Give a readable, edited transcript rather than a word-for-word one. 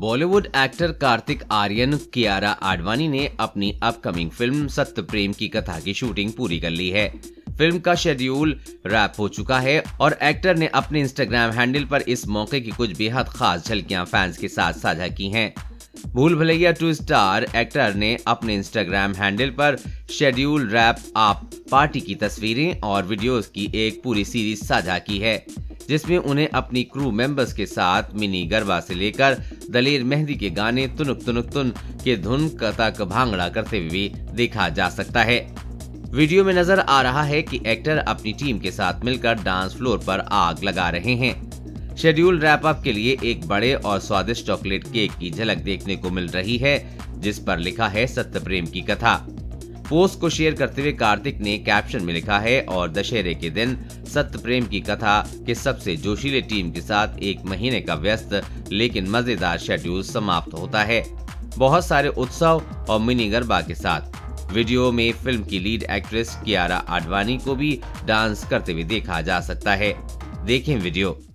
Bollywood actor Kartik Aaryan Kiara Advani ने अपनी upcoming film सत्य प्रेम की कथा की शूटिंग पूरी कर ली है। फिल्म का शेड्यूल रैप हो चुका है और एक्टर ने अपने इंस्टाग्राम हैंडल पर इस मौके की कुछ बेहद खास झलकियां फैंस के साथ साझा की हैं। भूल भुलैया टू स्टार एक्टर ने अपने इंस्टाग्राम हैंडल पर शेड्यूल रैप आप पार्टी की तस्वीरें और वीडियोस की एक पूरी सीरीज साझा की है, जिसमें उन्हें अपनी क्रू मेंबर्स के साथ मिनी गरबा से लेकर दलेर मेहंदी के गाने तुनुक तुनुक तुन के धुन तक भांगड़ा करते हुए देखा जा सकता है। वीडियो में नजर आ रहा है कि एक्टर अपनी टीम के साथ मिलकर डांस फ्लोर पर आग लगा रहे हैं। शेड्यूल रैप अप के लिए एक बड़े और स्वादिष्ट चॉकलेट केक की झलक देखने को मिल रही है, जिस पर लिखा है सत्य प्रेम की कथा। पोस्ट को शेयर करते हुए कार्तिक ने कैप्शन में लिखा है, और दशहरे के दिन सत्य प्रेम की कथा के सबसे जोशीले टीम के साथ एक महीने का व्यस्त लेकिन मजेदार शेड्यूल समाप्त होता है, बहुत सारे उत्सव और मिनी गरबा के साथ। वीडियो में फिल्म की लीड एक्ट्रेस कियारा आडवाणी को भी डांस करते हुए देखा जा सकता है। देखें वीडियो।